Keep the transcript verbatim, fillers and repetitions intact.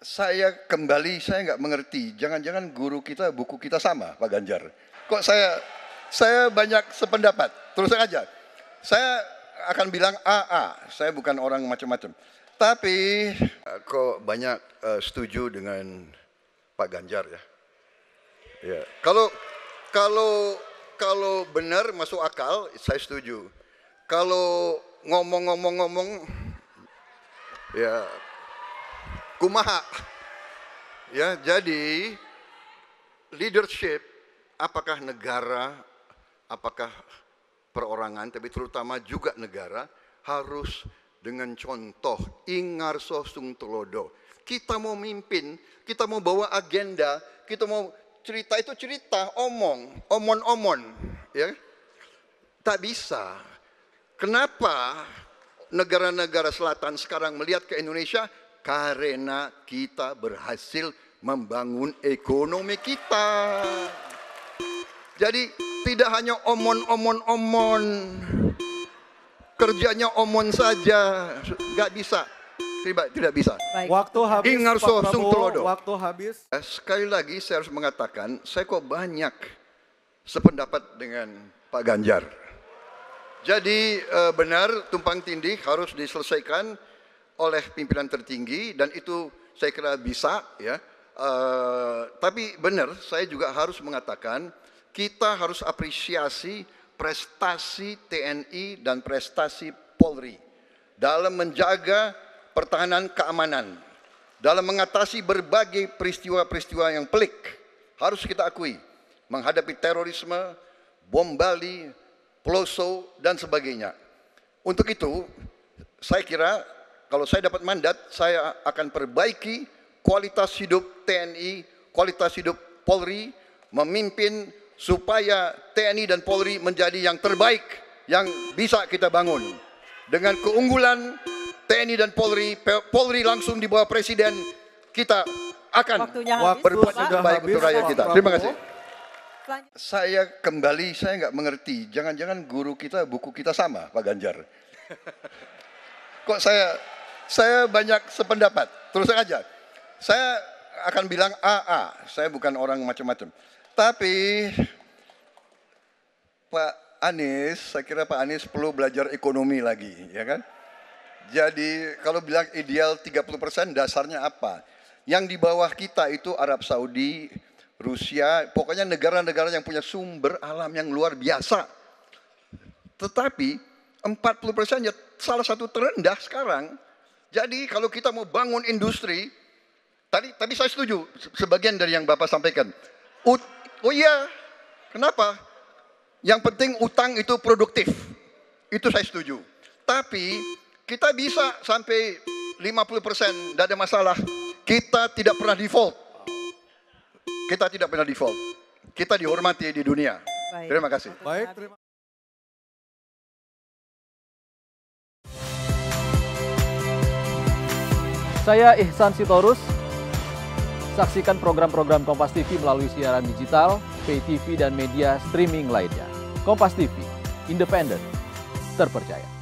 Saya kembali, saya nggak mengerti. Jangan-jangan guru kita, buku kita sama, Pak Ganjar. Kok saya, saya banyak sependapat. Terus aja, saya akan bilang A A. Saya bukan orang macam-macam. Tapi kok banyak uh, setuju dengan Pak Ganjar ya. Ya, kalau kalau kalau benar masuk akal, saya setuju. Kalau ngomong-ngomong-ngomong, ya. Kumaha. Ya, jadi leadership apakah negara, apakah perorangan, tapi terutama juga negara harus dengan contoh. Ing Ngarso Sung Tulodo. Kita mau mimpin, kita mau bawa agenda, kita mau cerita itu cerita, omong, omon-omon, ya. Tak bisa. Kenapa negara-negara selatan sekarang melihat ke Indonesia? Karena kita berhasil membangun ekonomi kita. Jadi tidak hanya omon-omon-omon, kerjanya omon saja, nggak bisa, tidak tidak bisa. Baik. Waktu habis. Ing Ngarso Sung Tulodo. Waktu habis. Sekali lagi saya harus mengatakan, saya kok banyak sependapat dengan Pak Ganjar. Jadi benar tumpang tindih harus diselesaikan oleh pimpinan tertinggi, dan itu saya kira bisa ya. Uh, tapi benar, saya juga harus mengatakan kita harus apresiasi prestasi T N I dan prestasi Polri dalam menjaga pertahanan keamanan, dalam mengatasi berbagai peristiwa-peristiwa yang pelik. Harus kita akui, menghadapi terorisme, bom Bali, Ploso, dan sebagainya. Untuk itu, saya kira kalau saya dapat mandat, saya akan perbaiki kualitas hidup T N I, kualitas hidup Polri, memimpin supaya T N I dan Polri menjadi yang terbaik yang bisa kita bangun. Dengan keunggulan T N I dan Polri, Polri langsung di bawah Presiden, kita akan berbuat baik untuk rakyat kita. Terima kasih. Saya kembali, saya nggak mengerti. Jangan-jangan guru kita, buku kita sama, Pak Ganjar. Kok saya... Saya banyak sependapat, terus aja. Saya akan bilang A A, saya bukan orang macam-macam. Tapi Pak Anies, saya kira Pak Anies perlu belajar ekonomi lagi, ya kan? Jadi kalau bilang ideal tiga puluh persen dasarnya apa? Yang di bawah kita itu Arab Saudi, Rusia, pokoknya negara-negara yang punya sumber alam yang luar biasa. Tetapi empat puluh persen ya salah satu terendah sekarang. Jadi kalau kita mau bangun industri, tadi tadi saya setuju sebagian dari yang Bapak sampaikan. Ut, oh iya, kenapa? Yang penting utang itu produktif. Itu saya setuju. Tapi kita bisa sampai lima puluh persen, tidak ada masalah. Kita tidak pernah default. Kita tidak pernah default. Kita dihormati di dunia. Baik. Terima kasih. Baik, terima kasih. Saya Ihsan Sitorus, saksikan program-program Kompas T V melalui siaran digital, pay T V dan media streaming lainnya. Kompas T V, independen, terpercaya.